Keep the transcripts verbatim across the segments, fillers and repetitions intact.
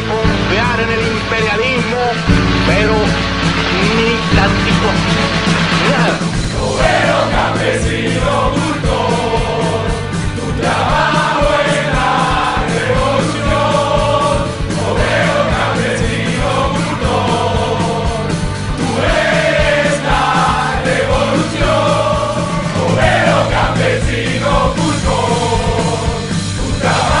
de confiar en el imperialismo, pero ni tantito nada. Obrero, campesino, cultor, tu trabajo es la revolución. Obrero, campesino, cultor, tú eres la revolución. Obrero, campesino, cultor, tu trabajo.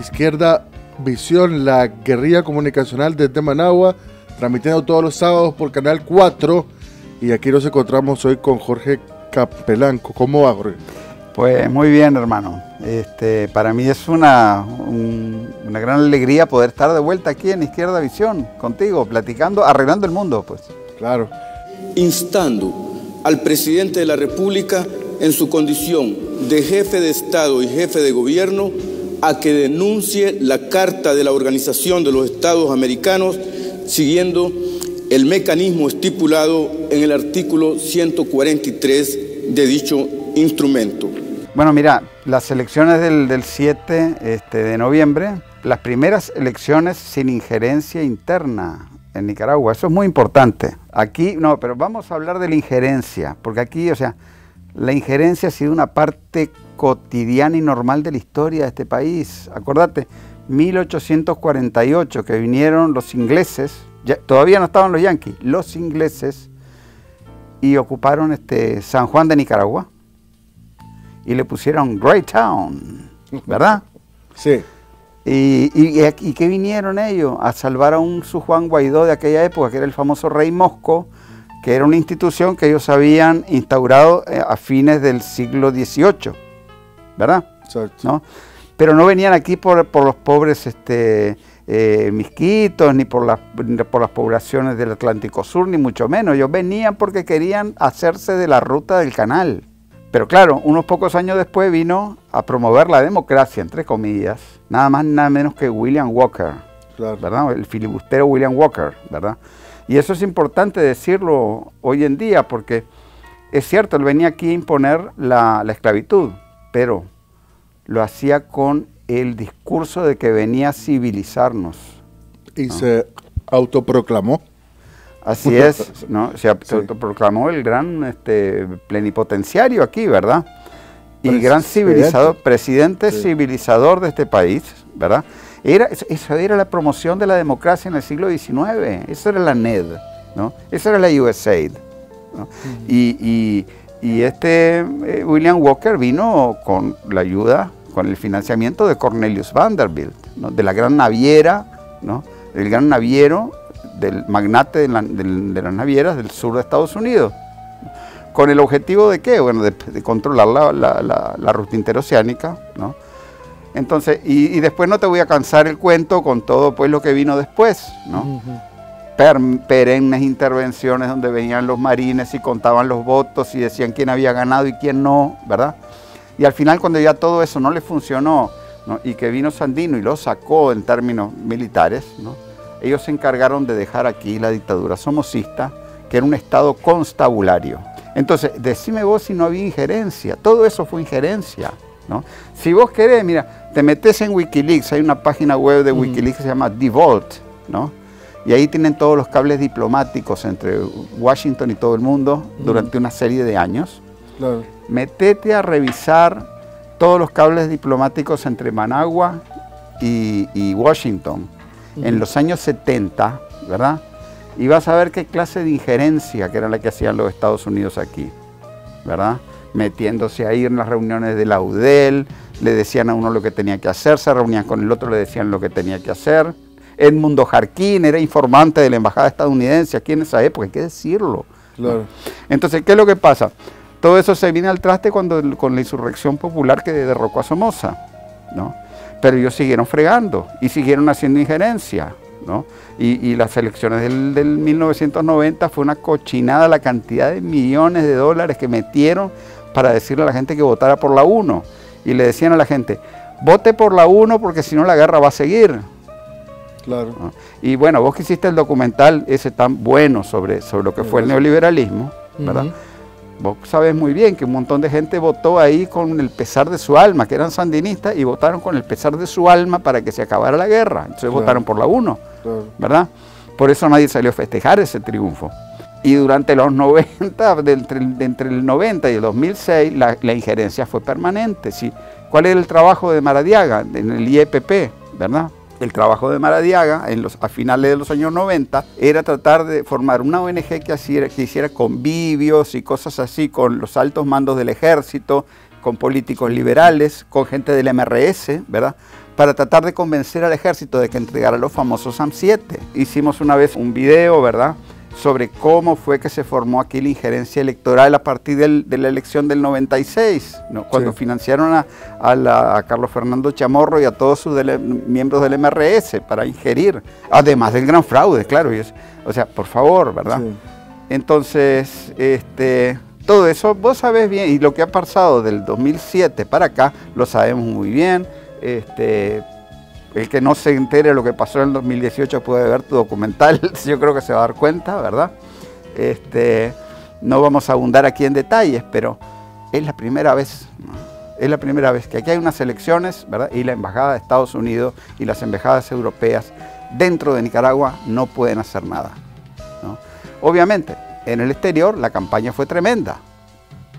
Izquierda Visión, la guerrilla comunicacional desde Managua, transmitiendo todos los sábados por Canal cuatro, y aquí nos encontramos hoy con Jorge Capelán. ¿Cómo va, Jorge? Pues muy bien, hermano. Este, para mí es una, un, una gran alegría poder estar de vuelta aquí en Izquierda Visión, contigo, platicando, arreglando el mundo, pues. Claro. Instando al presidente de la República en su condición de jefe de Estado y jefe de gobierno a que denuncie la Carta de la Organización de los Estados Americanos siguiendo el mecanismo estipulado en el artículo ciento cuarenta y tres de dicho instrumento. Bueno, mira, las elecciones del, del siete este, de noviembre, las primeras elecciones sin injerencia interna en Nicaragua, eso es muy importante. Aquí, no, pero vamos a hablar de la injerencia, porque aquí, o sea, la injerencia ha sido una parte cotidiana y normal de la historia de este país. Acordate, mil ochocientos cuarenta y ocho, que vinieron los ingleses, ya, todavía no estaban los yanquis, los ingleses, y ocuparon este San Juan de Nicaragua y le pusieron Great Town, ¿verdad? Sí. ¿Y, y, y qué vinieron ellos? A salvar a un su Juan Guaidó de aquella época, que era el famoso Rey Mosco, que era una institución que ellos habían instaurado a fines del siglo dieciocho, ¿verdad? Exacto. ¿No? Pero no venían aquí por, por los pobres este, eh, misquitos, ni por, la, ni por las poblaciones del Atlántico Sur, ni mucho menos. Ellos venían porque querían hacerse de la ruta del canal. Pero claro, unos pocos años después vino a promover la democracia, entre comillas, nada más nada menos que William Walker, claro, ¿verdad? El filibustero William Walker, ¿verdad? Y eso es importante decirlo hoy en día, porque es cierto, él venía aquí a imponer la, la esclavitud, pero lo hacía con el discurso de que venía a civilizarnos, ¿no? Y se autoproclamó. Así es, ¿no? Se sí. autoproclamó el gran este, plenipotenciario aquí, ¿verdad? Y Presidente. gran civilizador, presidente sí. civilizador de este país, ¿verdad? Era, eso era la promoción de la democracia en el siglo diecinueve, eso era la N E D, ¿no? Eso era la U S A I D, ¿no? Uh-huh. y, y, y este eh, William Walker vino con la ayuda, con el financiamiento de Cornelius Vanderbilt, ¿no? De la gran naviera, ¿no? El gran naviero, del magnate de, la, de, de las navieras del sur de Estados Unidos. ¿Con el objetivo de qué? Bueno, de, de controlar la, la, la, la ruta interoceánica, ¿no? Entonces, y, y después no te voy a cansar el cuento con todo pues lo que vino después, ¿no? Uh-huh. per, perennes intervenciones donde venían los marines y contaban los votos y decían quién había ganado y quién no, ¿verdad? Y al final cuando ya todo eso no le funcionó, ¿no? Y que vino Sandino y lo sacó en términos militares, ¿no? Ellos se encargaron de dejar aquí la dictadura somocista, que era un estado constabulario. Entonces, decime vos si no había injerencia, todo eso fue injerencia, ¿no? Si vos querés, mira, te metes en Wikileaks, hay una página web de Wikileaks que se llama The Vault, ¿no? Y ahí tienen todos los cables diplomáticos entre Washington y todo el mundo durante una serie de años. Claro. Metete a revisar todos los cables diplomáticos entre Managua y, y Washington en los años setenta, ¿verdad? Y vas a ver qué clase de injerencia que era la que hacían los Estados Unidos aquí, ¿verdad? metiéndose ahí en las reuniones de la U D E L, le decían a uno lo que tenía que hacer, se reunían con el otro, le decían lo que tenía que hacer. Edmundo Jarquín era informante de la embajada estadounidense aquí en esa época, hay que decirlo. Claro. Entonces, ¿qué es lo que pasa? Todo eso se viene al traste cuando, con la insurrección popular que derrocó a Somoza, ¿no? Pero ellos siguieron fregando y siguieron haciendo injerencia, ¿no? Y, y las elecciones del, del mil novecientos noventa fue una cochinada la cantidad de millones de dólares que metieron para decirle a la gente que votara por la uno. Y le decían a la gente, vote por la uno porque si no la guerra va a seguir. Claro. ¿No? Y bueno, vos que hiciste el documental ese tan bueno sobre, sobre lo que sí, fue el neoliberalismo, ¿verdad? Uh-huh. Vos sabés muy bien que un montón de gente votó ahí con el pesar de su alma, que eran sandinistas, y votaron con el pesar de su alma para que se acabara la guerra. Entonces claro, votaron por la uno, claro, ¿verdad? Por eso nadie salió a festejar ese triunfo. Y durante los noventa, de entre, de entre el noventa y el dos mil seis, la, la injerencia fue permanente, ¿sí? ¿Cuál era el trabajo de Maradiaga en el I E P P, verdad? El trabajo de Maradiaga en los, a finales de los años noventa era tratar de formar una O N G que hiciera, que hiciera convivios y cosas así con los altos mandos del ejército, con políticos liberales, con gente del M R S, ¿verdad? Para tratar de convencer al ejército de que entregara los famosos S A M siete. Hicimos una vez un video, ¿verdad?, sobre cómo fue que se formó aquí la injerencia electoral a partir del, de la elección del noventa y seis, ¿no? Cuando sí, financiaron a, a, la, a Carlos Fernando Chamorro y a todos sus dele, miembros del M R S para ingerir, además del gran fraude, claro, y es, o sea, por favor, ¿verdad? Sí. Entonces, este, todo eso vos sabés bien, y lo que ha pasado del dos mil siete para acá lo sabemos muy bien. este... El que no se entere lo que pasó en el dos mil dieciocho puede ver tu documental, yo creo que se va a dar cuenta, ¿verdad? Este, no vamos a abundar aquí en detalles, pero es la primera vez, es la primera vez que aquí hay unas elecciones, ¿verdad? Y la Embajada de Estados Unidos y las embajadas europeas dentro de Nicaragua no pueden hacer nada, ¿no? Obviamente, en el exterior la campaña fue tremenda,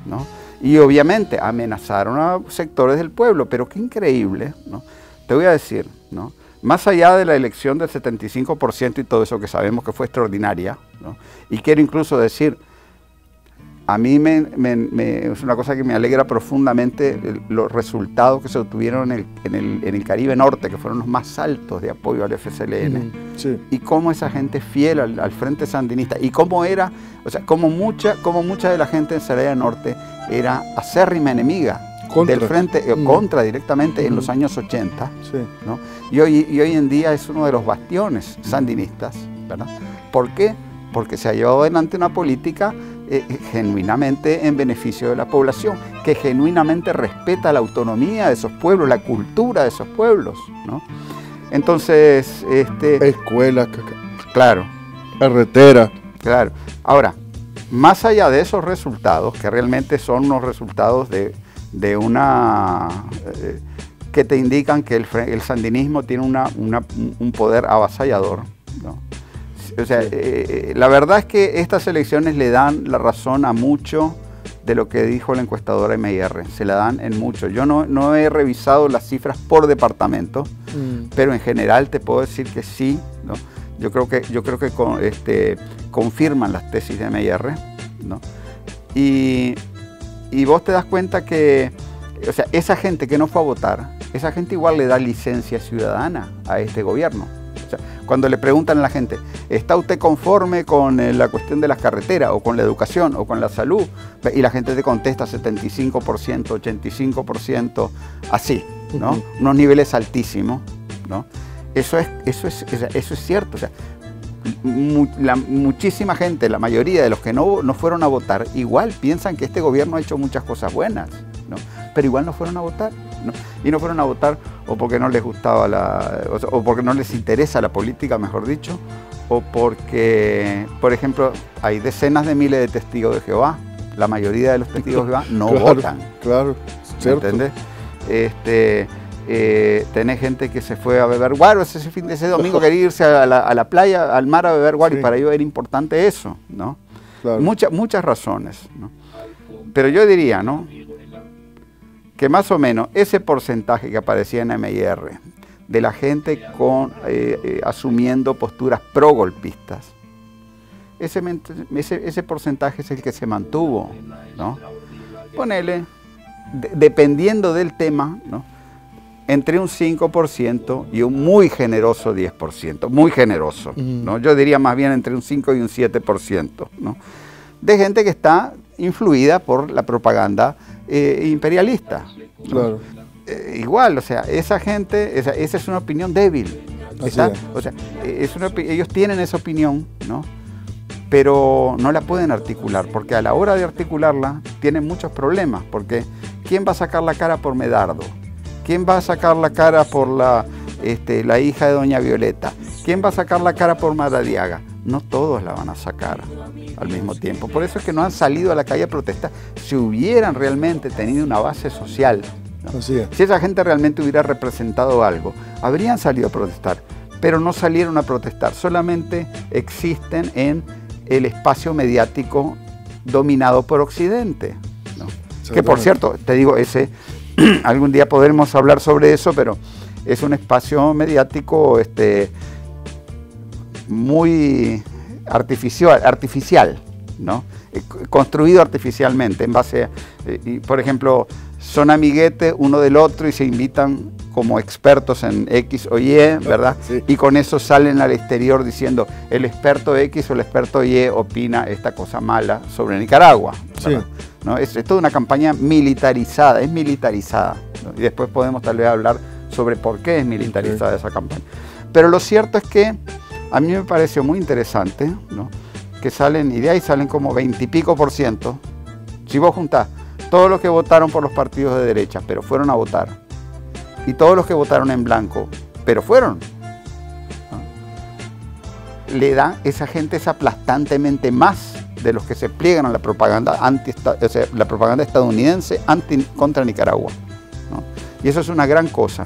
¿no? Y obviamente amenazaron a sectores del pueblo, pero qué increíble, ¿no? Te voy a decir, ¿no? Más allá de la elección del setenta y cinco por ciento y todo eso que sabemos que fue extraordinaria, ¿no? Y quiero incluso decir, a mí me, me, me, es una cosa que me alegra profundamente el, los resultados que se obtuvieron en el, en, el, en el Caribe Norte, que fueron los más altos de apoyo al F S L N. Sí. Y cómo esa gente es fiel al, al Frente Sandinista y cómo era, o sea, cómo mucha, cómo mucha de la gente en Saraya Norte era acérrima enemiga Contra. del frente, eh, mm. contra directamente mm. en los años ochenta, sí, ¿no? y, hoy, y hoy en día es uno de los bastiones sandinistas, ¿verdad? ¿Por qué? Porque se ha llevado adelante una política eh, genuinamente en beneficio de la población, que genuinamente respeta la autonomía de esos pueblos, la cultura de esos pueblos, ¿no? Entonces, este... escuelas, claro, carretera, claro. Ahora, más allá de esos resultados, que realmente son unos resultados de de una eh, que te indican que el, el sandinismo tiene una, una, un poder avasallador, ¿no? O sea, eh, la verdad es que estas elecciones le dan la razón a mucho de lo que dijo la encuestadora M I R, se la dan en mucho. Yo no, no he revisado las cifras por departamento, mm. pero en general te puedo decir que sí, ¿no? Yo creo que, yo creo que con, este, confirman las tesis de M I R, ¿no? Y... Y vos te das cuenta que, o sea, esa gente que no fue a votar, esa gente igual le da licencia ciudadana a este gobierno. O sea, cuando le preguntan a la gente, ¿está usted conforme con la cuestión de las carreteras o con la educación o con la salud? Y la gente te contesta setenta y cinco por ciento, ochenta y cinco por ciento, así, ¿no? Uh-huh. Unos niveles altísimos, ¿no? Eso es, eso es, eso es cierto, o sea, La, muchísima gente, la mayoría de los que no, no fueron a votar, igual piensan que este gobierno ha hecho muchas cosas buenas, ¿no? Pero igual no fueron a votar, ¿no? Y no fueron a votar o porque no les gustaba la, o, o porque no les interesa la política, mejor dicho, o porque, por ejemplo, hay decenas de miles de testigos de Jehová, la mayoría de los testigos de Jehová no claro, votan. Claro, cierto. ¿Entendés? Este... Eh, tenés gente que se fue a beber guaro ese, fin, ese domingo, quería irse a la, a la playa, al mar a beber guaro, sí, y para ellos era importante eso, ¿no? Claro. Mucha, muchas razones, ¿no? Pero yo diría, ¿no?, que más o menos ese porcentaje que aparecía en M I R de la gente con, eh, eh, asumiendo posturas pro-golpistas, ese, ese, ese porcentaje es el que se mantuvo, ¿no? ponele, de, dependiendo del tema, ¿no?, entre un cinco por ciento y un muy generoso diez por ciento, muy generoso, ¿no? Yo diría más bien entre un cinco por ciento y un siete por ciento, ¿no?, de gente que está influida por la propaganda eh, imperialista, ¿no? Claro. Eh, igual, o sea, esa gente, esa, esa es una opinión débil. Está, es. O sea, es una, ellos tienen esa opinión, ¿no?, pero no la pueden articular, porque a la hora de articularla tienen muchos problemas, porque ¿quién va a sacar la cara por Medardo? ¿Quién va a sacar la cara por la, este, la hija de doña Violeta? ¿Quién va a sacar la cara por Maradiaga? No todos la van a sacar al mismo tiempo. Por eso es que no han salido a la calle a protestar. Si hubieran realmente tenido una base social, ¿no?, así es, si esa gente realmente hubiera representado algo, habrían salido a protestar, pero no salieron a protestar. Solamente existen en el espacio mediático dominado por Occidente, ¿no? Que, por cierto, te digo, ese... algún día podremos hablar sobre eso, pero es un espacio mediático este, muy artificial, artificial, ¿no?, construido artificialmente, en base a, eh, por ejemplo, son amiguetes uno del otro y se invitan como expertos en X o Y, ¿verdad? Sí. Y con eso salen al exterior diciendo, el experto X o el experto Y opina esta cosa mala sobre Nicaragua, ¿verdad? Sí. ¿No? Es, es toda una campaña militarizada, es militarizada, ¿no? Y después podemos tal vez hablar sobre por qué es militarizada, okay, esa campaña. Pero lo cierto es que a mí me pareció muy interesante, ¿no?, que salen, y de ahí salen como veintipico por ciento. Si vos juntás todos los que votaron por los partidos de derecha, pero fueron a votar, y todos los que votaron en blanco, pero fueron, ¿no?, le da, esa gente es aplastantemente más de los que se pliegan a la propaganda anti, o sea, la propaganda estadounidense anti, contra Nicaragua, ¿no? Y eso es una gran cosa.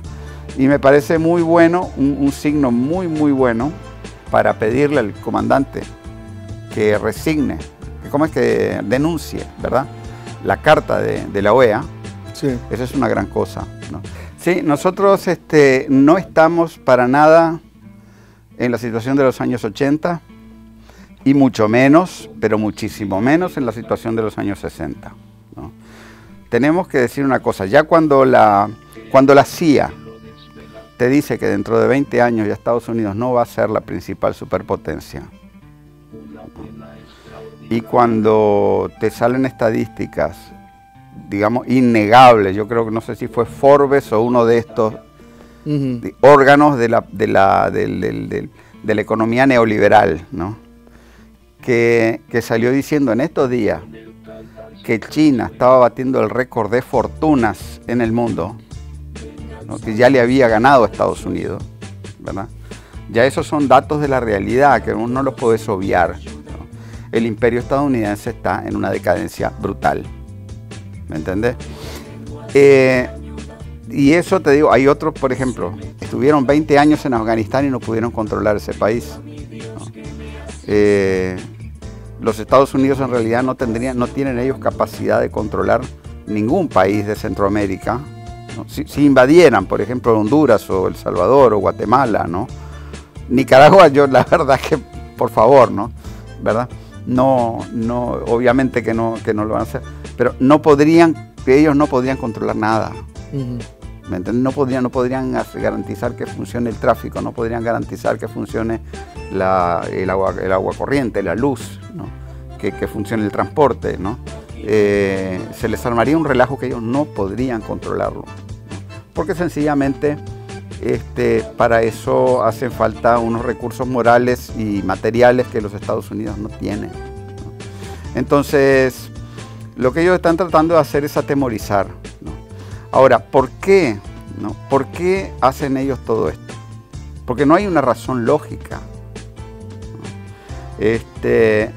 Y me parece muy bueno, un, un signo muy, muy bueno para pedirle al comandante que resigne, que, ¿cómo es?, que denuncie, ¿verdad?, la carta de, de la O E A. Sí. Eso es una gran cosa, ¿no? Sí, nosotros este, no estamos para nada en la situación de los años ochenta, y mucho menos, pero muchísimo menos, en la situación de los años sesenta, ¿no? Tenemos que decir una cosa, ya cuando la, cuando la C I A te dice que dentro de veinte años ya Estados Unidos no va a ser la principal superpotencia, y cuando te salen estadísticas, digamos, innegables, yo creo que no sé si fue Forbes o uno de estos uh-huh. órganos de la, de, la, de, de, de, de la economía neoliberal, ¿no?, Que, que salió diciendo en estos días que China estaba batiendo el récord de fortunas en el mundo, ¿no?, que ya le había ganado a Estados Unidos, ¿verdad? Ya esos son datos de la realidad que uno no los puede obviar, ¿no? El imperio estadounidense está en una decadencia brutal, ¿me entendés? Eh, y eso te digo, hay otros, por ejemplo, estuvieron veinte años en Afganistán y no pudieron controlar ese país, ¿no? Eh, los Estados Unidos en realidad no tendrían, no tienen ellos capacidad de controlar ningún país de Centroamérica, ¿no? Si, si invadieran, por ejemplo, Honduras o El Salvador o Guatemala, ¿no? Nicaragua, yo la verdad que, por favor, ¿no? ¿Verdad? No, no, obviamente que no, que no lo van a hacer, pero no podrían, que ellos no podrían controlar nada. Uh-huh. ¿Me entiendes? No podrían, no podrían garantizar que funcione el tráfico, no podrían garantizar que funcione la, el, agua, el agua corriente, la luz, ¿no?, que, que funcione el transporte, ¿no? Eh, se les armaría un relajo que ellos no podrían controlarlo, ¿no? Porque sencillamente este, para eso hacen falta unos recursos morales y materiales que los Estados Unidos no tienen, ¿no? Entonces, lo que ellos están tratando de hacer es atemorizar, ¿no? Ahora, ¿por qué, no? ¿Por qué hacen ellos todo esto? Porque no hay una razón lógica, ¿no? Este,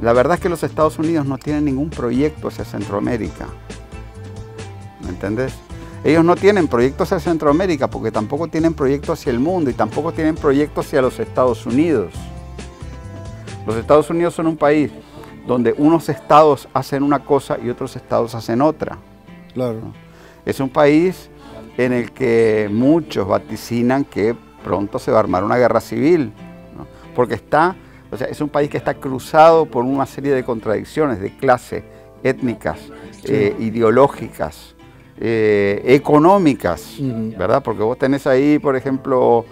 la verdad es que los Estados Unidos no tienen ningún proyecto hacia Centroamérica, ¿me entendés? Ellos no tienen proyectos hacia Centroamérica porque tampoco tienen proyectos hacia el mundo y tampoco tienen proyectos hacia los Estados Unidos. Los Estados Unidos son un país donde unos estados hacen una cosa y otros estados hacen otra. Claro. ¿No? Es un país en el que muchos vaticinan que pronto se va a armar una guerra civil, ¿no? Porque está, o sea, es un país que está cruzado por una serie de contradicciones de clase étnicas, sí. eh, ideológicas, eh, económicas, uh-huh. ¿verdad? Porque vos tenés ahí, por ejemplo,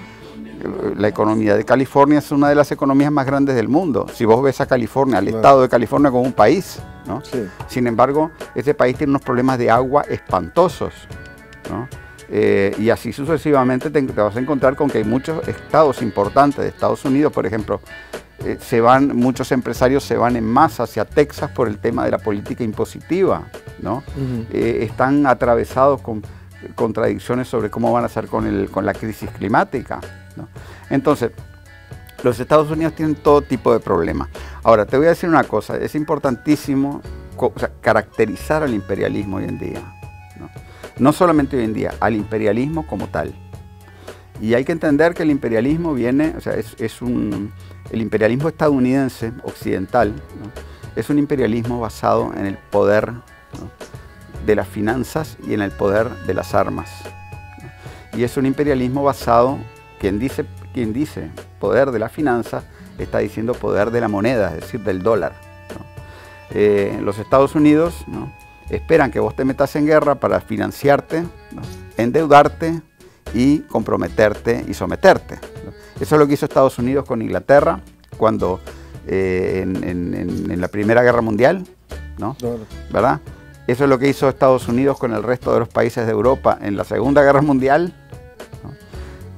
la economía de California es una de las economías más grandes del mundo. Si vos ves a California, al claro. estado de California como un país, ¿no? Sí. Sin embargo, este país tiene unos problemas de agua espantosos, ¿no? Eh, y así sucesivamente te, te vas a encontrar con que hay muchos estados importantes de Estados Unidos, por ejemplo, eh, se van, muchos empresarios se van en masa hacia Texas por el tema de la política impositiva, ¿no? Uh-huh. eh, están atravesados con contradicciones sobre cómo van a hacer con, el, con la crisis climática, ¿no? Entonces, los Estados Unidos tienen todo tipo de problemas. Ahora, te voy a decir una cosa, es importantísimo o sea, caracterizar al imperialismo hoy en día, ¿no? No solamente hoy en día, al imperialismo como tal. Y hay que entender que el imperialismo viene, o sea, es, es un, el imperialismo estadounidense, occidental, ¿no? Es un imperialismo basado en el poder, ¿no? de las finanzas y en el poder de las armas, ¿no? Y es un imperialismo basado, quien dice, quien dice poder de las finanzas, está diciendo poder de la moneda, es decir, del dólar, ¿no? Eh, los Estados Unidos, ¿no? Esperan que vos te metas en guerra para financiarte, ¿no? endeudarte y comprometerte y someterte, ¿no? Eso es lo que hizo Estados Unidos con Inglaterra cuando eh, en, en, en la Primera Guerra Mundial, ¿no? ¿Verdad? Eso es lo que hizo Estados Unidos con el resto de los países de Europa en la Segunda Guerra Mundial, ¿no?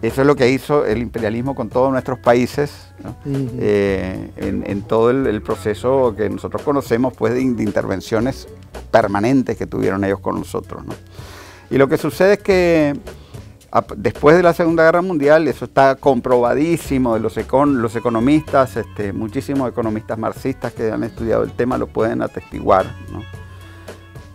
Eso es lo que hizo el imperialismo con todos nuestros países, ¿no? Uh-huh. eh, en, en todo el, el proceso que nosotros conocemos pues, de, de intervenciones permanentes que tuvieron ellos con nosotros, ¿no? Y lo que sucede es que a, después de la Segunda Guerra Mundial, eso está comprobadísimo, de los, econ, los economistas, este, muchísimos economistas marxistas que han estudiado el tema lo pueden atestiguar, ¿no?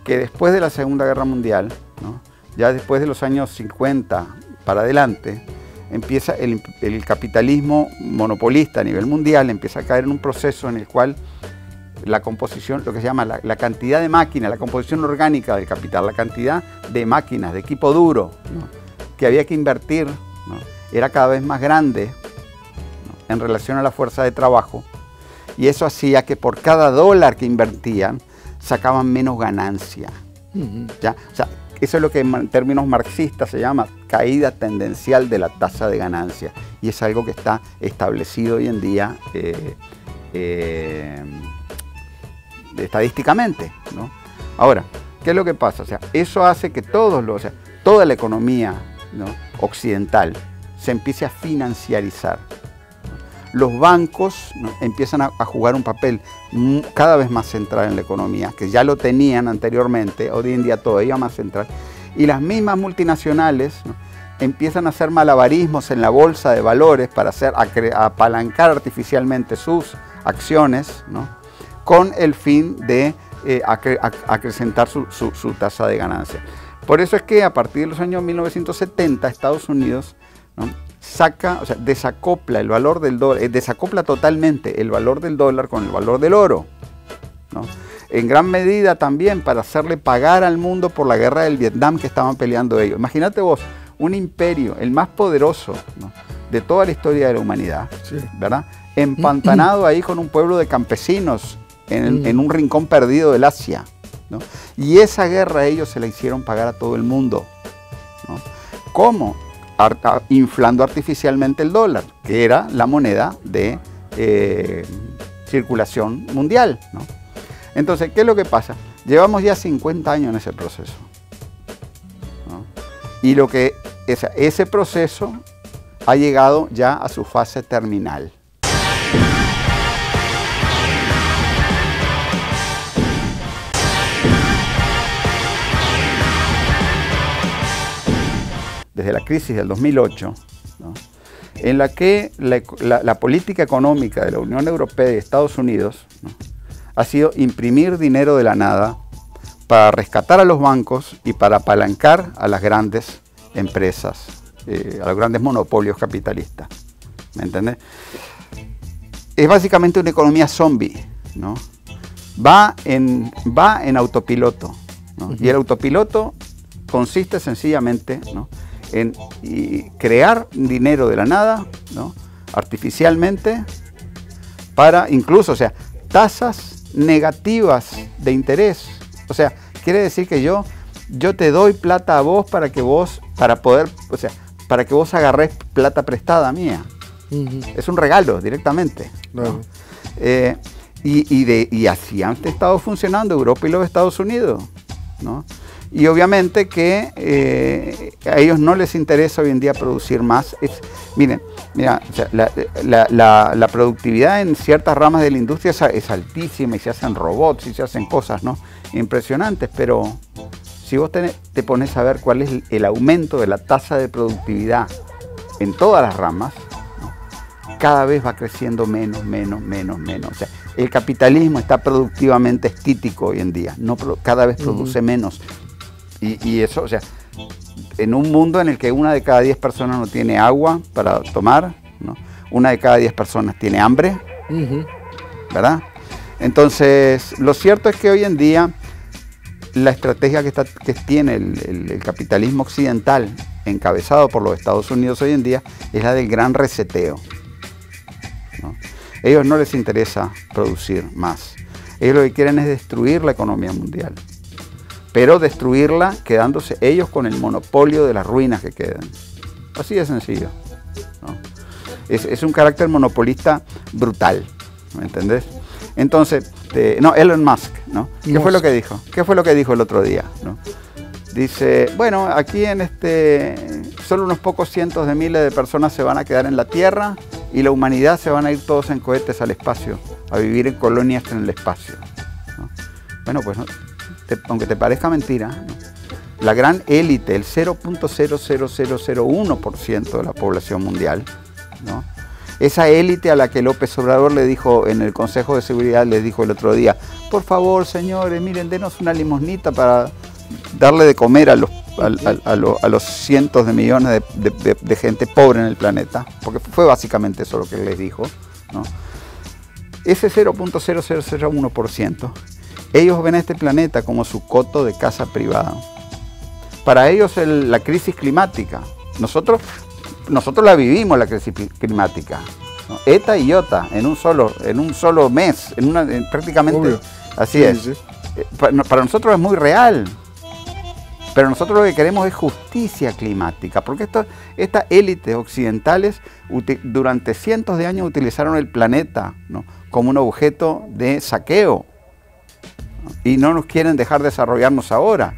Que después de la Segunda Guerra Mundial, ¿no? ya después de los años cincuenta para adelante, empieza el, el capitalismo monopolista a nivel mundial, empieza a caer en un proceso en el cual la composición, lo que se llama la, la cantidad de máquinas, la composición orgánica del capital, la cantidad de máquinas, de equipo duro, ¿no? que había que invertir, ¿no? era cada vez más grande, ¿no? en relación a la fuerza de trabajo, y eso hacía que por cada dólar que invertían sacaban menos ganancia. Uh-huh. ¿Ya? O sea, eso es lo que en términos marxistas se llama caída tendencial de la tasa de ganancia, y es algo que está establecido hoy en día eh, eh, estadísticamente, ¿no? Ahora, ¿qué es lo que pasa? O sea, eso hace que todos los, o sea, toda la economía, ¿no? occidental se empiece a financiarizar. Los bancos, ¿no? empiezan a, a jugar un papel cada vez más central en la economía, que ya lo tenían anteriormente, hoy en día todavía más central, y las mismas multinacionales, ¿no? empiezan a hacer malabarismos en la bolsa de valores para hacer, a, a apalancar artificialmente sus acciones, ¿no? con el fin de eh, acre acrecentar su, su, su tasa de ganancia. Por eso es que a partir de los años mil novecientos setenta, Estados Unidos, ¿no? saca, o sea, desacopla el valor del dólar, eh, desacopla totalmente el valor del dólar con el valor del oro, ¿no? En gran medida también para hacerle pagar al mundo por la guerra del Vietnam que estaban peleando ellos. Imagínate vos, un imperio, el más poderoso, ¿no? de toda la historia de la humanidad, sí. ¿verdad? Empantanado ahí con un pueblo de campesinos, En, mm. en un rincón perdido del Asia, ¿no? Y esa guerra ellos se la hicieron pagar a todo el mundo, ¿no? ¿Cómo? Ar- inflando artificialmente el dólar, que era la moneda de eh, circulación mundial, ¿no? Entonces, ¿qué es lo que pasa? Llevamos ya cincuenta años en ese proceso, ¿no? Y lo que es, ese proceso ha llegado ya a su fase terminal. Desde la crisis del dos mil ocho, ¿no? en la que la, la, la política económica de la Unión Europea y Estados Unidos, ¿no? ha sido imprimir dinero de la nada para rescatar a los bancos y para apalancar a las grandes empresas, eh, a los grandes monopolios capitalistas, ¿me entiendes? Es básicamente una economía zombie, ¿no? va, en, va en autopiloto, ¿no? y el autopiloto consiste sencillamente, ¿no? en y crear dinero de la nada, ¿no? artificialmente, para incluso, o sea, tasas negativas de interés. O sea, quiere decir que yo, yo te doy plata a vos para que vos, para poder, o sea, para que vos agarres plata prestada mía. Uh-huh. Es un regalo directamente. Uh-huh. ¿no? eh, y, y, de, y así han estado funcionando Europa y los Estados Unidos, ¿no? Y obviamente que eh, a ellos no les interesa hoy en día producir más. Es, miren, mira, o sea, la, la, la, la productividad en ciertas ramas de la industria es, es altísima y se hacen robots y se hacen cosas, ¿no? Impresionantes, pero si vos tenés, te pones a ver cuál es el, el aumento de la tasa de productividad en todas las ramas, ¿no? Cada vez va creciendo menos, menos, menos, menos. O sea, el capitalismo está productivamente esquítico hoy en día, no, cada vez produce uh-huh. menos. Y, y eso, o sea, en un mundo en el que una de cada diez personas no tiene agua para tomar, ¿no? Una de cada diez personas tiene hambre, uh-huh. ¿verdad? Entonces, lo cierto es que hoy en día la estrategia que, está, que tiene el, el, el capitalismo occidental, encabezado por los Estados Unidos hoy en día, es la del gran reseteo, ¿no? A ellos no les interesa producir más. Ellos lo que quieren es destruir la economía mundial, pero destruirla quedándose ellos con el monopolio de las ruinas que quedan. Así de sencillo, ¿no? Es, es un carácter monopolista brutal, ¿me entendés? Entonces, te, no, Elon Musk, ¿no? ¿Qué Musk. fue lo que dijo? ¿Qué fue lo que dijo el otro día? ¿No? Dice, bueno, aquí en este, solo unos pocos cientos de miles de personas se van a quedar en la Tierra y la humanidad se van a ir todos en cohetes al espacio, a vivir en colonias en el espacio, ¿no? Bueno, pues no. Aunque te parezca mentira, ¿no? La gran élite, el cero punto cero cero cero cero uno por ciento de la población mundial, ¿no? Esa élite a la que López Obrador le dijo en el Consejo de Seguridad, les dijo el otro día, por favor, señores, miren, denos una limosnita para darle de comer a los, a, a, a los, a los cientos de millones de, de, de, de gente pobre en el planeta, porque fue básicamente eso lo que les dijo, ¿no? Ese cero punto cero cero cero uno por ciento. Ellos ven a este planeta como su coto de casa privada. Para ellos el, la crisis climática, nosotros, nosotros la vivimos la crisis climática, ¿no? ETA y IOTA en un solo, en un solo mes, en una, en, prácticamente. Obvio. Así sí, es. Sí. Para, para nosotros es muy real, pero nosotros lo que queremos es justicia climática, porque esto, estas élites occidentales util, durante cientos de años utilizaron el planeta, ¿no? como un objeto de saqueo. Y no nos quieren dejar desarrollarnos ahora,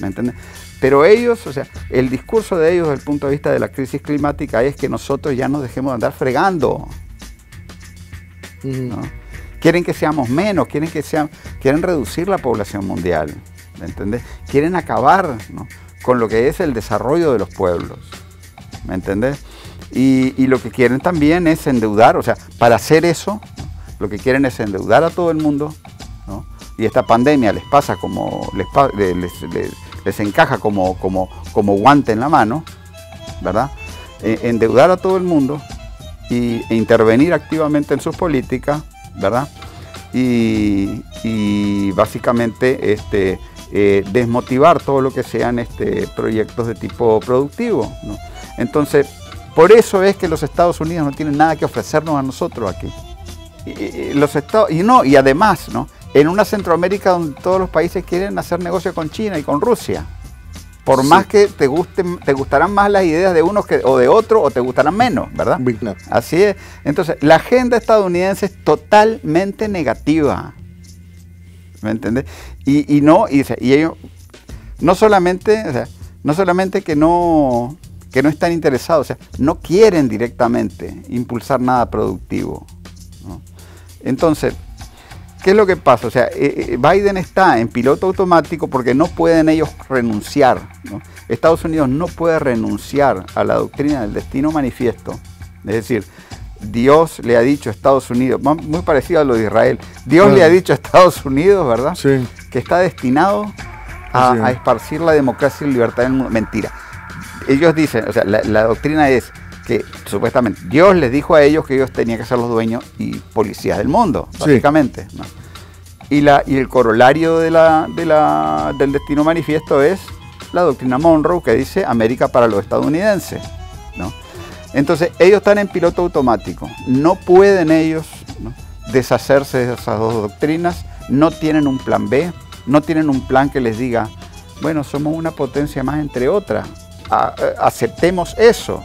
¿me entiendes? Pero ellos, o sea, el discurso de ellos desde el punto de vista de la crisis climática es que nosotros ya nos dejemos andar fregando, ¿no? Quieren que seamos menos, quieren que sean, quieren reducir la población mundial, ¿me entiendes? Quieren acabar, ¿no? con lo que es el desarrollo de los pueblos, ¿me entiendes? Y, y lo que quieren también es endeudar, o sea, para hacer eso, ¿no? lo que quieren es endeudar a todo el mundo, ¿no? Y esta pandemia les pasa como, les, les, les, les encaja como, como, como guante en la mano, ¿verdad? E, endeudar a todo el mundo y, e intervenir activamente en sus políticas, ¿verdad? Y, y básicamente este, eh, desmotivar todo lo que sean este, proyectos de tipo productivo, ¿no? Entonces, por eso es que los Estados Unidos no tienen nada que ofrecernos a nosotros aquí. Y, los Estados, y, no, y además, ¿no? en una Centroamérica donde todos los países quieren hacer negocio con China y con Rusia. Por sí. más que te gusten, te gustarán más las ideas de unos que, o de otros, o te gustarán menos, ¿verdad? No. Así es. Entonces, la agenda estadounidense es totalmente negativa, ¿me entiendes? Y, y no, y, y ellos no solamente, o sea, no solamente que no, que no están interesados, o sea, no quieren directamente impulsar nada productivo, ¿no? Entonces, ¿qué es lo que pasa? O sea, Biden está en piloto automático porque no pueden ellos renunciar, ¿no? Estados Unidos no puede renunciar a la doctrina del destino manifiesto. Es decir, Dios le ha dicho a Estados Unidos, muy parecido a lo de Israel, Dios sí. le ha dicho a Estados Unidos, ¿verdad? Sí. Que está destinado a, sí. a esparcir la democracia y libertad en el mundo. Mentira. Ellos dicen, o sea, la, la doctrina es que supuestamente Dios les dijo a ellos que ellos tenían que ser los dueños y policías del mundo, básicamente, sí. ¿no? Y, la, y el corolario de la, de la, del destino manifiesto es la doctrina Monroe, que dice América para los estadounidenses, ¿no? Entonces, ellos están en piloto automático, no pueden ellos, ¿no? deshacerse de esas dos doctrinas no tienen un plan B, no tienen un plan que les diga, bueno, somos una potencia más entre otras, a, a, aceptemos eso,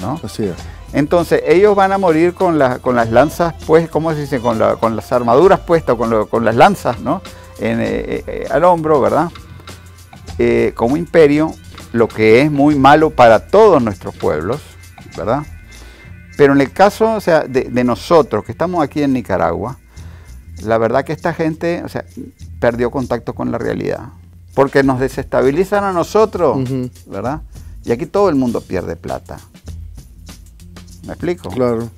¿no? Así es. Entonces, ellos van a morir con, la, con las lanzas, pues, ¿cómo se dice? Con, la, con las armaduras puestas, con, lo, con las lanzas, ¿no? En, eh, eh, al hombro, ¿verdad? Eh, como imperio, lo que es muy malo para todos nuestros pueblos, ¿verdad? Pero en el caso, o sea, de, de nosotros, que estamos aquí en Nicaragua, la verdad que esta gente, o sea, perdió contacto con la realidad. Porque nos desestabilizan a nosotros, uh-huh. ¿verdad? Y aquí todo el mundo pierde plata. ¿Me explico? Claro.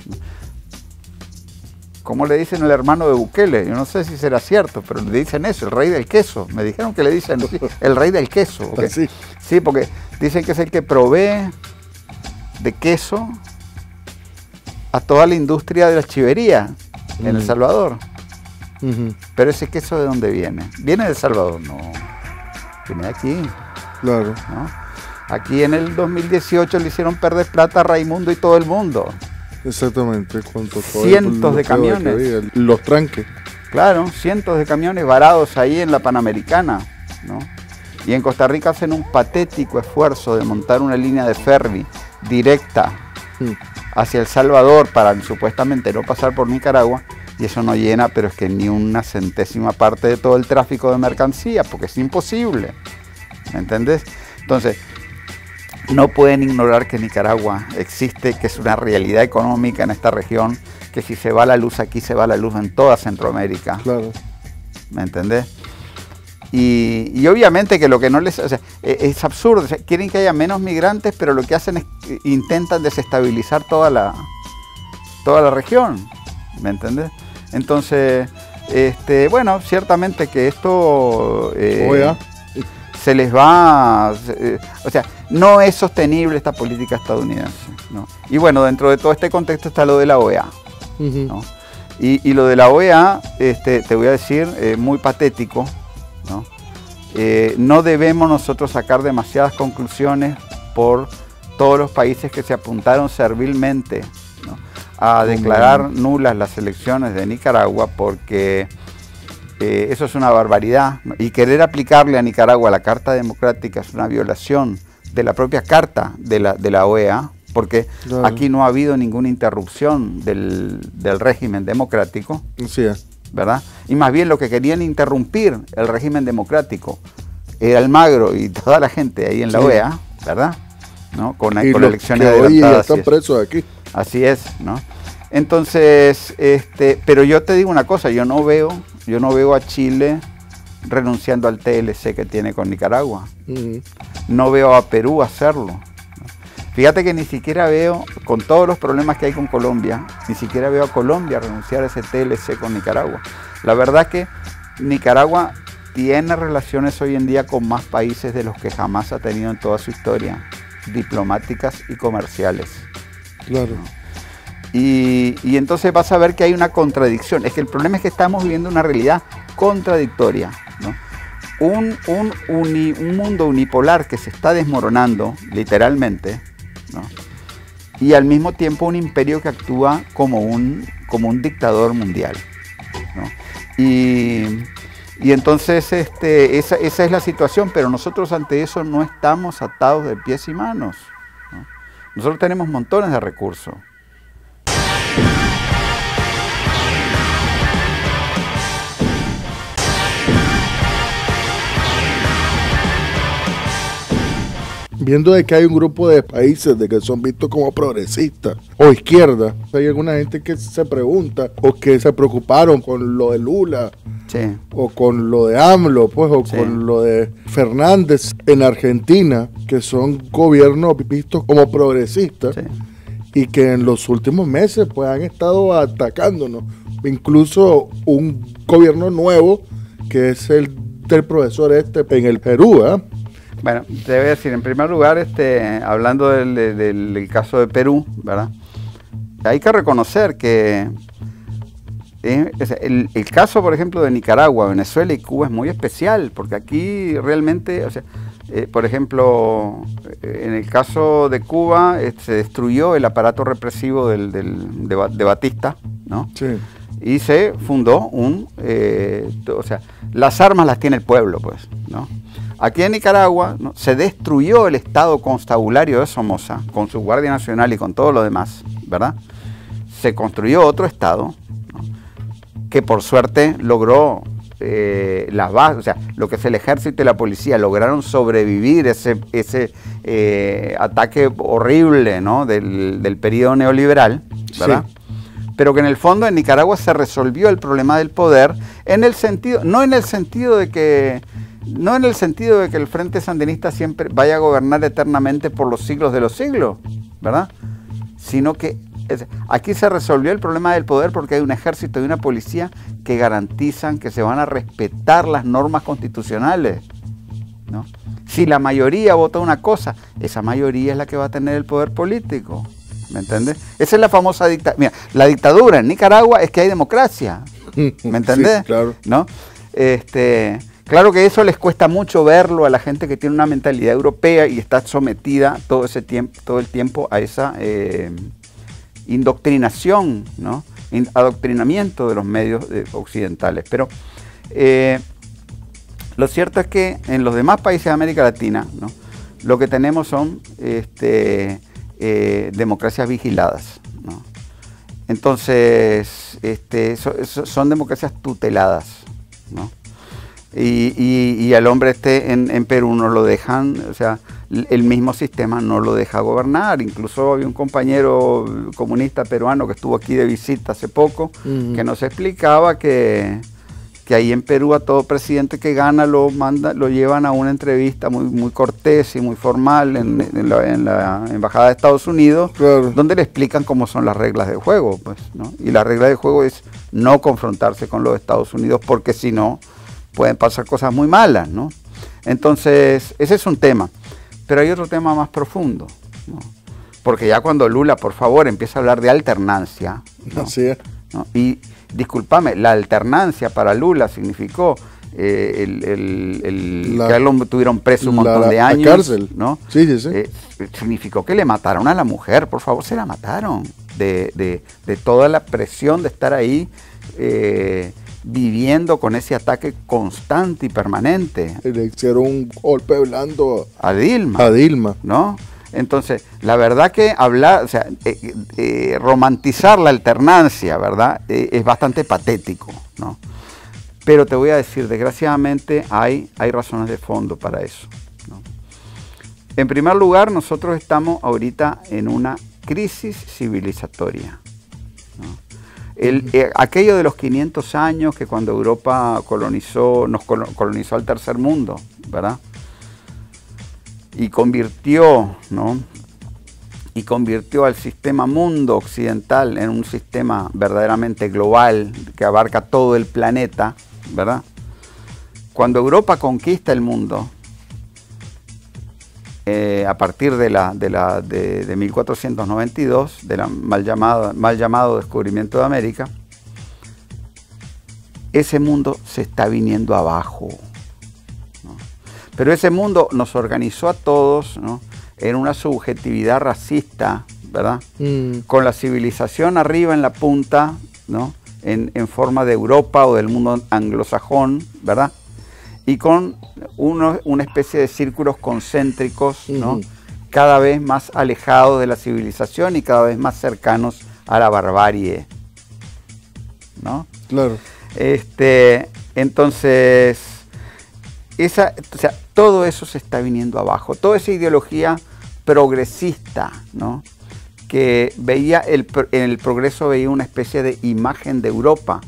¿Cómo le dicen el hermano de Bukele? Yo no sé si será cierto, pero le dicen eso, el rey del queso. Me dijeron que le dicen el rey del queso. Okay. Sí. Sí, porque dicen que es el que provee de queso a toda la industria de la chivería uh-huh. en El Salvador. Uh-huh. Pero ese queso, ¿de dónde viene? ¿Viene de El Salvador? No. Viene de aquí. Claro. ¿No? Aquí en el dos mil dieciocho le hicieron perder plata a Raimundo y todo el mundo. Exactamente. Cientos de camiones. Había, los tranques. Claro, cientos de camiones varados ahí en la Panamericana, ¿no? Y en Costa Rica hacen un patético esfuerzo de montar una línea de ferry directa sí. hacia El Salvador para supuestamente no pasar por Nicaragua. Y eso no llena, pero es que ni una centésima parte de todo el tráfico de mercancías, porque es imposible. ¿Me entendés? Entonces... no pueden ignorar que Nicaragua existe, que es una realidad económica en esta región, que si se va la luz aquí, se va la luz en toda Centroamérica. Claro. ¿Me entendés? Y, y obviamente que lo que no les... o sea, es, es absurdo. O sea, quieren que haya menos migrantes, pero lo que hacen es que intentan desestabilizar toda la, toda la región. ¿Me entendés? Entonces, este, bueno, ciertamente que esto... Eh, Oiga. se les va, eh, o sea, no es sostenible esta política estadounidense, ¿no? Y bueno, dentro de todo este contexto está lo de la O E A, uh-huh. ¿no? Y, y lo de la O E A, este, te voy a decir, eh, muy patético, ¿no? Eh, no debemos nosotros sacar demasiadas conclusiones por todos los países que se apuntaron servilmente, ¿no? a declarar uh-huh. nulas las elecciones de Nicaragua porque... eso es una barbaridad, y querer aplicarle a Nicaragua la Carta Democrática es una violación de la propia Carta de la, de la O E A, porque claro. aquí no ha habido ninguna interrupción del, del régimen democrático, sí. ¿verdad? Y más bien lo que querían interrumpir el régimen democrático era Almagro y toda la gente ahí en la sí. O E A, ¿verdad? ¿No? Con, y con los elecciones que hoy adelantadas, están así presos es. Aquí. Así es, ¿no? Entonces, este, pero yo te digo una cosa, yo no veo... Yo no veo a Chile renunciando al T L C que tiene con Nicaragua. Uh-huh. No veo a Perú hacerlo. Fíjate que ni siquiera veo, con todos los problemas que hay con Colombia, ni siquiera veo a Colombia renunciar a ese T L C con Nicaragua. La verdad que Nicaragua tiene relaciones hoy en día con más países de los que jamás ha tenido en toda su historia, diplomáticas y comerciales. Claro. Y, y entonces vas a ver que hay una contradicción. Es que el problema es que estamos viviendo una realidad contradictoria, ¿no? Un, un, uni, un mundo unipolar que se está desmoronando, literalmente, ¿no? Y al mismo tiempo un imperio que actúa como un, como un dictador mundial, ¿no? Y, y entonces este, esa, esa es la situación, pero nosotros ante eso no estamos atados de pies y manos, ¿no? Nosotros tenemos montones de recursos. Viendo de que hay un grupo de países de que son vistos como progresistas o izquierda, hay alguna gente que se pregunta o que se preocuparon con lo de Lula sí. o con lo de AMLO, pues, o sí. con lo de Fernández en Argentina, que son gobiernos vistos como progresistas sí. y que en los últimos meses pues han estado atacándonos, incluso un gobierno nuevo que es el del profesor este en el Perú, ¿eh? Bueno, te voy a decir, en primer lugar, este, hablando del, del, del caso de Perú, ¿verdad? Hay que reconocer que eh, el, el caso, por ejemplo, de Nicaragua, Venezuela y Cuba es muy especial, porque aquí realmente, o sea, eh, por ejemplo, en el caso de Cuba eh, se destruyó el aparato represivo del, del, de, de Batista, ¿no? Sí. y se fundó un... Eh, o sea, las armas las tiene el pueblo, pues, ¿no? Aquí en Nicaragua, ¿no?, se destruyó el Estado constabulario de Somoza, con su Guardia Nacional y con todo lo demás, ¿verdad? Se construyó otro Estado, ¿no?, que por suerte logró... Eh, las bases, o sea, lo que es el ejército y la policía lograron sobrevivir ese, ese eh, ataque horrible, ¿no?, del, del periodo neoliberal, ¿verdad? Sí. Pero que en el fondo en Nicaragua se resolvió el problema del poder en el sentido, no en el sentido de que no en el sentido de que el Frente Sandinista siempre vaya a gobernar eternamente por los siglos de los siglos, ¿verdad? Sino que aquí se resolvió el problema del poder porque hay un ejército y una policía que garantizan que se van a respetar las normas constitucionales, ¿no? Si la mayoría vota una cosa, esa mayoría es la que va a tener el poder político, ¿me entiendes? Esa es la famosa dictadura. Mira, la dictadura en Nicaragua es que hay democracia, ¿me entiendes? Sí, claro. ¿No? Este, claro que eso les cuesta mucho verlo a la gente que tiene una mentalidad europea y está sometida todo ese tiempo, todo el tiempo a esa... Eh, indoctrinación, ¿no?, adoctrinamiento de los medios occidentales. Pero eh, lo cierto es que en los demás países de América Latina, ¿no?, lo que tenemos son este, eh, democracias vigiladas, ¿no? Entonces, este, so, so, son democracias tuteladas, ¿no? Y, y, y al hombre este en, en Perú no lo dejan, o sea, el mismo sistema no lo deja gobernar. Incluso había un compañero comunista peruano que estuvo aquí de visita hace poco, uh-huh, que nos explicaba que, que ahí en Perú a todo presidente que gana lo manda, lo llevan a una entrevista muy, muy cortés y muy formal en, en, la, en la Embajada de Estados Unidos, claro, donde le explican cómo son las reglas del juego, pues, ¿no? Y la regla del juego es no confrontarse con los Estados Unidos porque si no pueden pasar cosas muy malas, ¿no? Entonces, ese es un tema. Pero hay otro tema más profundo, ¿no?, porque ya cuando Lula, por favor, empieza a hablar de alternancia, ¿no? Así es. ¿No? Y discúlpame, la alternancia para Lula significó eh, el, el, el la, que él lo tuvieron preso un montón la, de años. La cárcel. ¿No? Sí, sí, sí. Eh, significó que le mataron a la mujer, por favor, se la mataron. De, de, de toda la presión de estar ahí... Eh, viviendo con ese ataque constante y permanente. Le hicieron un golpe blando a, a Dilma. A Dilma. ¿No? Entonces, la verdad que hablar, o sea, eh, eh, romantizar la alternancia, ¿verdad?, Eh, es bastante patético, ¿no? Pero te voy a decir, desgraciadamente hay, hay razones de fondo para eso, ¿no? En primer lugar, nosotros estamos ahorita en una crisis civilizatoria, ¿no? El, eh, aquello de los quinientos años que cuando Europa colonizó, nos colonizó al tercer mundo, ¿verdad? Y convirtió, ¿no?, y convirtió al sistema mundo occidental en un sistema verdaderamente global que abarca todo el planeta, ¿verdad? Cuando Europa conquista el mundo, Eh, a partir de, la, de, la, de, de mil cuatrocientos noventa y dos, del mal llamado, mal llamado descubrimiento de América, ese mundo se está viniendo abajo, ¿no? Pero ese mundo nos organizó a todos, ¿no?, en una subjetividad racista, ¿verdad? Mm. Con la civilización arriba en la punta, ¿no?, en, en forma de Europa o del mundo anglosajón, ¿verdad?, y con uno, una especie de círculos concéntricos, ¿no?, uh-huh, cada vez más alejados de la civilización y cada vez más cercanos a la barbarie, ¿no? Claro. Este, entonces, esa, o sea, todo eso se está viniendo abajo, toda esa ideología progresista, ¿no?, que veía el, en el progreso veía una especie de imagen de Europa,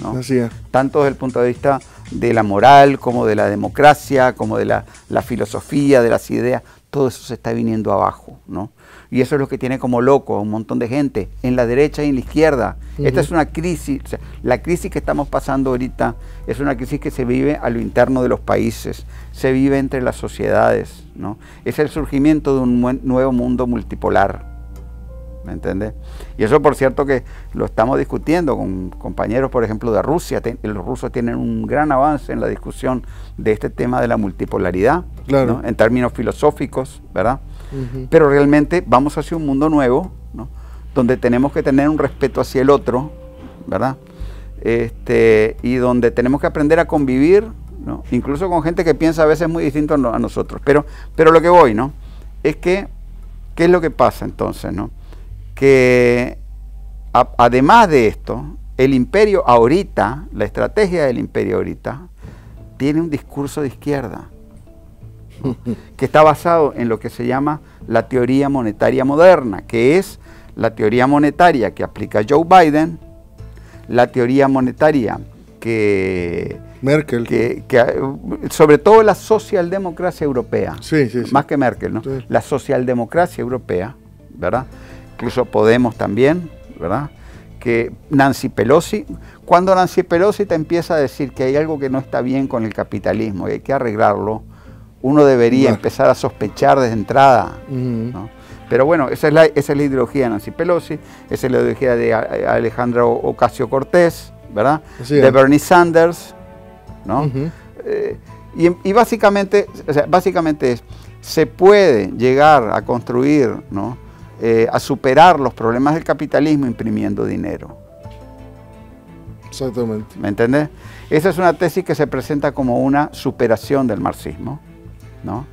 ¿no? Así es. Tanto desde el punto de vista de la moral, como de la democracia, como de la, la filosofía, de las ideas, todo eso se está viniendo abajo, ¿no? Y eso es lo que tiene como loco a un montón de gente, en la derecha y en la izquierda. Uh-huh. Esta es una crisis, o sea, la crisis que estamos pasando ahorita es una crisis que se vive a lo interno de los países, se vive entre las sociedades, ¿no? Es el surgimiento de un nuevo mundo multipolar, ¿me entiendes? Y eso, por cierto, que lo estamos discutiendo con compañeros, por ejemplo, de Rusia. Los rusos tienen un gran avance en la discusión de este tema de la multipolaridad, claro, ¿no?, en términos filosóficos, ¿verdad? Uh-huh. Pero realmente vamos hacia un mundo nuevo, ¿no?, donde tenemos que tener un respeto hacia el otro, ¿verdad? este, y donde tenemos que aprender a convivir, ¿no? Incluso con gente que piensa a veces muy distinto a nosotros. Pero, pero lo que voy, ¿no?, es que, ¿qué es lo que pasa entonces, no? Que a, además de esto, el imperio ahorita, la estrategia del imperio ahorita, tiene un discurso de izquierda que está basado en lo que se llama la teoría monetaria moderna, que es la teoría monetaria que aplica Joe Biden, la teoría monetaria que... Merkel. Que, que, sobre todo la socialdemocracia europea, sí, sí, sí. más que Merkel, ¿no? Sí. La socialdemocracia europea, ¿verdad? Incluso Podemos también, ¿verdad? Que Nancy Pelosi, cuando Nancy Pelosi te empieza a decir que hay algo que no está bien con el capitalismo y hay que arreglarlo, uno debería no. empezar a sospechar desde entrada, uh-huh. ¿no? Pero bueno, esa es, la, esa es la ideología de Nancy Pelosi, esa es la ideología de Alejandra Ocasio-Cortez, ¿verdad? Sí, de Bernie Sanders, ¿no? Uh-huh. eh, y, y básicamente, o sea, básicamente es, se puede llegar a construir, ¿no?, eh, a superar los problemas del capitalismo imprimiendo dinero. Exactamente. ¿Me entendés? Esa es una tesis que se presenta como una superación del marxismo, ¿no?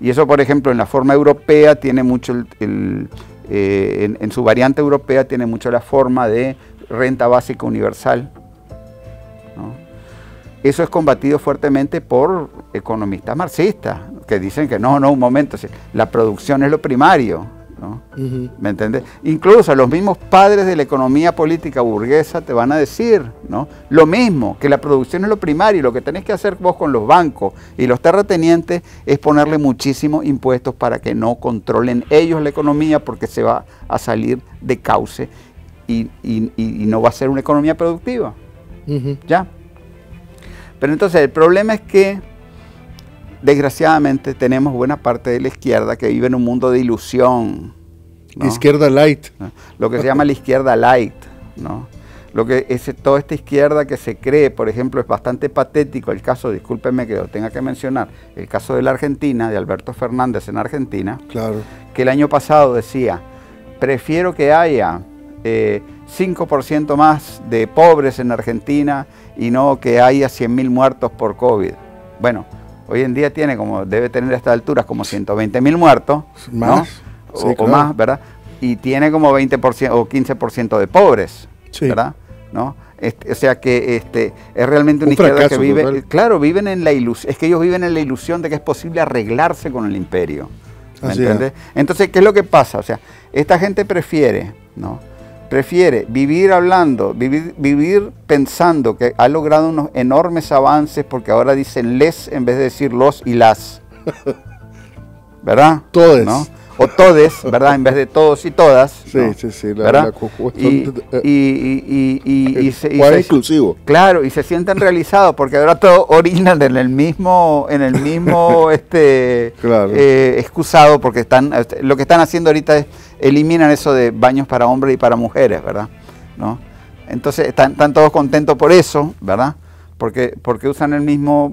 Y eso, por ejemplo, en la forma europea tiene mucho, el, el, eh, en, en su variante europea tiene mucho la forma de renta básica universal, ¿no? Eso es combatido fuertemente por economistas marxistas, que dicen que no, no, un momento, la producción es lo primario, ¿no? Uh-huh. ¿Me entiendes? Incluso los mismos padres de la economía política burguesa te van a decir, ¿no?, lo mismo, que la producción es lo primario, y lo que tenés que hacer vos con los bancos y los terratenientes es ponerle muchísimos impuestos para que no controlen ellos la economía, porque se va a salir de cauce y, y, y no va a ser una economía productiva. Uh-huh. ¿Ya? Pero entonces el problema es que desgraciadamente tenemos buena parte de la izquierda que vive en un mundo de ilusión, ¿no? Izquierda light. ¿No? Lo que se llama la izquierda light, ¿no? Lo que es toda esta izquierda que se cree, por ejemplo, es bastante patético el caso, discúlpenme que lo tenga que mencionar, el caso de la Argentina, de Alberto Fernández en Argentina, claro, que el año pasado decía, prefiero que haya eh, cinco por ciento más de pobres en Argentina y no que haya cien mil muertos por COVID. Bueno, hoy en día tiene como, debe tener a estas alturas como ciento veinte mil muertos, más, ¿no? Sí, o, claro. o más, ¿verdad? Y tiene como veinte por ciento o quince por ciento de pobres, sí, ¿verdad? ¿No? Este, o sea que este, es realmente una Un izquierda fracaso, que vive, total. Claro, viven en la ilusión, es que ellos viven en la ilusión de que es posible arreglarse con el imperio, ¿me entiendes? Entonces, ¿qué es lo que pasa? O sea, esta gente prefiere, ¿no?, prefiere vivir hablando, vivir, vivir pensando que ha logrado unos enormes avances porque ahora dicen les en vez de decir los y las, ¿verdad? Todes. ¿No? O todes, ¿verdad? En vez de todos y todas. Sí, ¿no? sí, sí. La, ¿verdad? La y, y, y, y, y, y se, y se inclusivo. Claro, y se sienten realizados porque ahora todos orinan en el mismo, en el mismo este, claro. eh, excusado, porque están, lo que están haciendo ahorita es eliminan eso de baños para hombres y para mujeres, ¿verdad? ¿No? Entonces están, están todos contentos por eso, ¿verdad? Porque, porque usan el mismo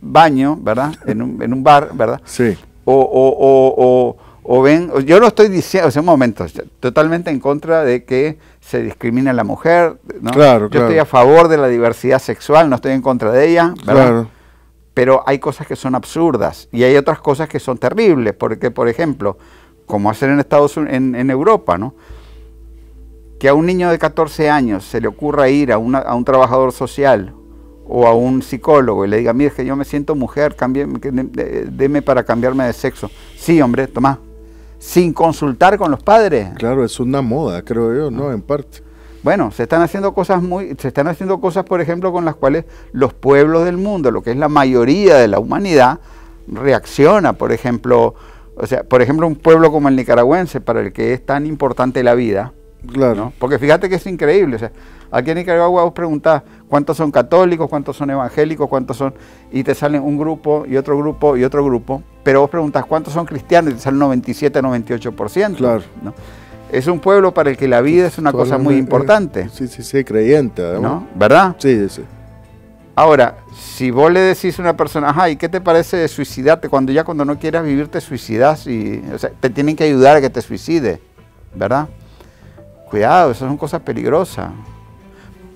baño, ¿verdad? En un, en un bar, ¿verdad? Sí. O, o, o, o, o ven, yo lo estoy diciendo, hace un momento, totalmente en contra de que se discrimine a la mujer, ¿no? Claro, claro. Yo estoy a favor de la diversidad sexual, no estoy en contra de ella, ¿verdad? Claro. Pero hay cosas que son absurdas y hay otras cosas que son terribles, porque, por ejemplo, como hacen en Estados Unidos, en, en Europa, ¿no?, que a un niño de catorce años se le ocurra ir a, una, a un trabajador social o a un psicólogo y le diga, mire, es que yo me siento mujer, cambie, deme para cambiarme de sexo. Sí, hombre, tomá. Sin consultar con los padres. Claro, es una moda, creo yo, ¿no? En parte. Bueno, se están haciendo cosas muy, se están haciendo cosas, por ejemplo, con las cuales los pueblos del mundo, lo que es la mayoría de la humanidad, reacciona, por ejemplo. O sea, por ejemplo, un pueblo como el nicaragüense, para el que es tan importante la vida. Claro. ¿No? Porque fíjate que es increíble. O sea, aquí en Nicaragua vos preguntás cuántos son católicos, cuántos son evangélicos, cuántos son... Y te salen un grupo y otro grupo y otro grupo. Pero vos preguntás cuántos son cristianos y te salen noventa y siete, noventa y ocho por ciento. Claro. ¿No? Es un pueblo para el que la vida es una cosa muy importante. Sí, sí, sí, creyente, además. ¿No? ¿Verdad? Sí, sí. Ahora, si vos le decís a una persona, ajá, ¿y qué te parece de suicidarte? Cuando ya cuando no quieras vivir te suicidas y, o sea, te tienen que ayudar a que te suicide, ¿verdad? Cuidado, esas son cosas peligrosas.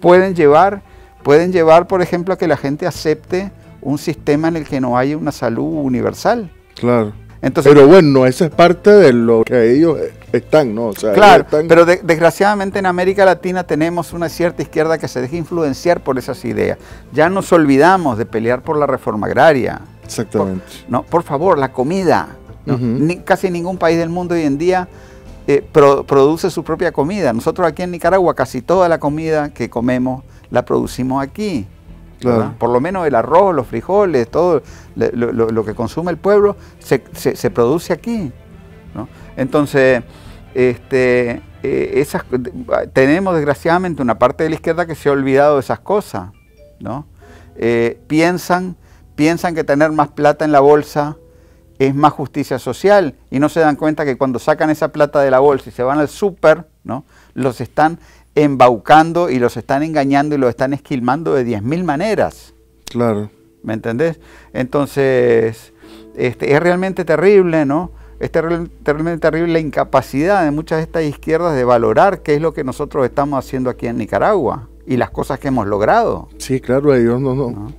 pueden llevar, pueden llevar, por ejemplo, a que la gente acepte un sistema en el que no haya una salud universal. Claro. Entonces, pero bueno, esa es parte de lo que ellos están, ¿no? O sea, claro, están... pero de, desgraciadamente en América Latina tenemos una cierta izquierda que se deja influenciar por esas ideas. Ya nos olvidamos de pelear por la reforma agraria. Exactamente. Por, no, por favor, la comida. ¿No? Uh-huh. Ni, casi ningún país del mundo hoy en día eh, pro, produce su propia comida. Nosotros aquí en Nicaragua casi toda la comida que comemos la producimos aquí. Claro. Por lo menos el arroz, los frijoles, todo lo, lo, lo que consume el pueblo se, se, se produce aquí, ¿no? Entonces, este, eh, esas, tenemos desgraciadamente una parte de la izquierda que se ha olvidado de esas cosas, ¿no? Eh, piensan, piensan que tener más plata en la bolsa es más justicia social y no se dan cuenta que cuando sacan esa plata de la bolsa y se van al súper, ¿no? Los están embaucando y los están engañando y los están esquilmando de diez mil maneras. Claro. ¿Me entendés? Entonces, este, es realmente terrible, ¿no? Es terrible, terrible, terrible la incapacidad de muchas de estas izquierdas de valorar qué es lo que nosotros estamos haciendo aquí en Nicaragua y las cosas que hemos logrado. Sí, claro, ellos no, no, ¿no?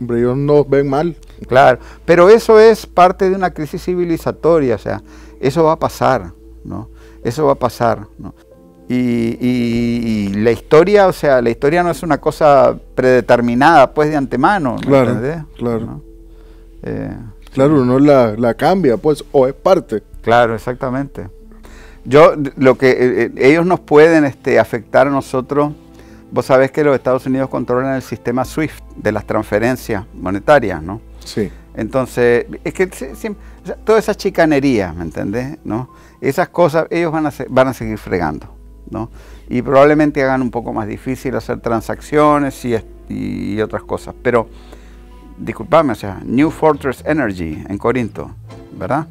Hombre, ellos nos ven mal. Claro, pero eso es parte de una crisis civilizatoria, o sea, eso va a pasar, ¿no? Eso va a pasar, ¿no? Y, y, y la historia, o sea, la historia no es una cosa predeterminada, pues, de antemano, ¿me claro, entendés? Claro, ¿no? Eh, claro, uno la, la cambia, pues, o es parte. Claro, exactamente. Yo, lo que eh, ellos nos pueden este, afectar a nosotros, vos sabés que los Estados Unidos controlan el sistema SWIFT de las transferencias monetarias, ¿no? Sí. Entonces, es que si, si, o sea, toda esa chicanería, ¿me entendés? ¿No? Esas cosas, ellos van a, van a seguir fregando, ¿no? Y probablemente hagan un poco más difícil hacer transacciones y, y otras cosas, pero disculpame, o sea, New Fortress Energy en Corinto, ¿verdad?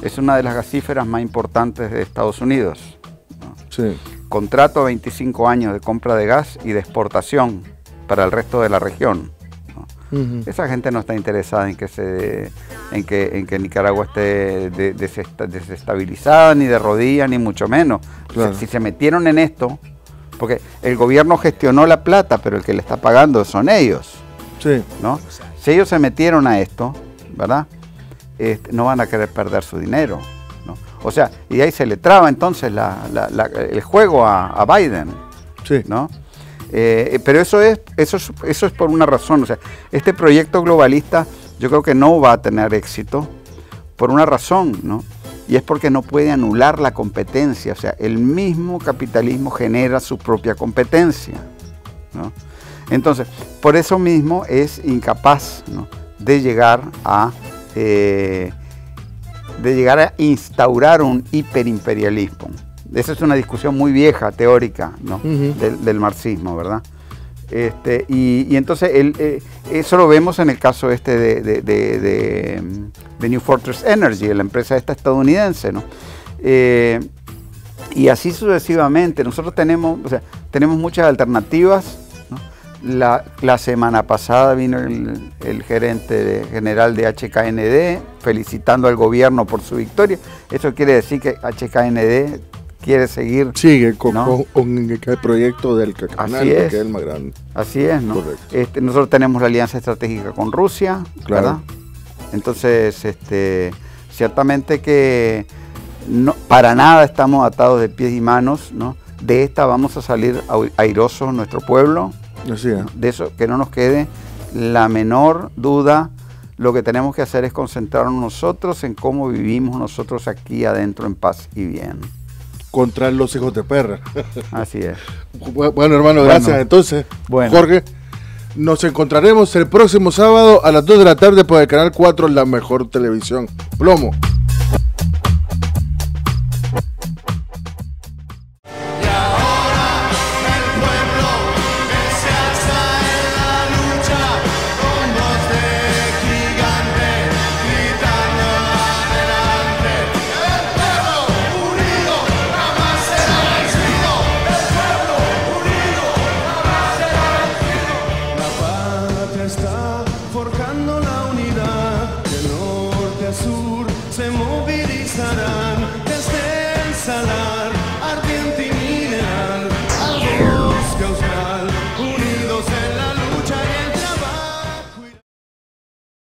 Es una de las gasíferas más importantes de Estados Unidos, ¿no? Sí. Contrato a veinticinco años de compra de gas y de exportación para el resto de la región, ¿no? Uh-huh. Esa gente no está interesada en que se en que, en que Nicaragua esté de, desesta, desestabilizada, ni de rodillas, ni mucho menos. Claro. Si, si se metieron en esto, porque el gobierno gestionó la plata, pero el que le está pagando son ellos. Sí. ¿No? Si ellos se metieron a esto, ¿verdad? Este, no van a querer perder su dinero, ¿no? O sea, y ahí se le traba entonces la, la, la, el juego a, a Biden. Sí. ¿No? Eh, pero eso es, eso es, eso es por una razón. O sea, este proyecto globalista yo creo que no va a tener éxito por una razón, ¿no? Y es porque no puede anular la competencia, o sea, el mismo capitalismo genera su propia competencia, ¿no? Entonces, por eso mismo es incapaz, ¿no? de llegar a eh, de llegar a instaurar un hiperimperialismo. Esa es una discusión muy vieja, teórica, ¿no? Uh-huh. del, del marxismo, ¿verdad? Este, y, y entonces el, eh, eso lo vemos en el caso este de, de, de, de, de New Fortress Energy, la empresa esta estadounidense, ¿no? Eh, y así sucesivamente. Nosotros tenemos, o sea, tenemos muchas alternativas, ¿no? La, la semana pasada vino el, el gerente de, general de H K N D felicitando al gobierno por su victoria. Eso quiere decir que H K N D quiere seguir. Sigue con, ¿no? con el proyecto del canal, que es el más grande. Así es, ¿no? Este, nosotros tenemos la alianza estratégica con Rusia, claro. ¿Verdad? Entonces, este, ciertamente que no, para nada estamos atados de pies y manos, ¿no? De esta vamos a salir airosos nuestro pueblo. Así es. ¿No? De eso, que no nos quede la menor duda. Lo que tenemos que hacer es concentrarnos nosotros en cómo vivimos nosotros aquí adentro en paz y bien. Contra los hijos de perra. Así es. Bueno, hermano, gracias. Bueno, entonces, bueno. Jorge, nos encontraremos el próximo sábado a las dos de la tarde por el Canal cuatro, la mejor televisión. Plomo.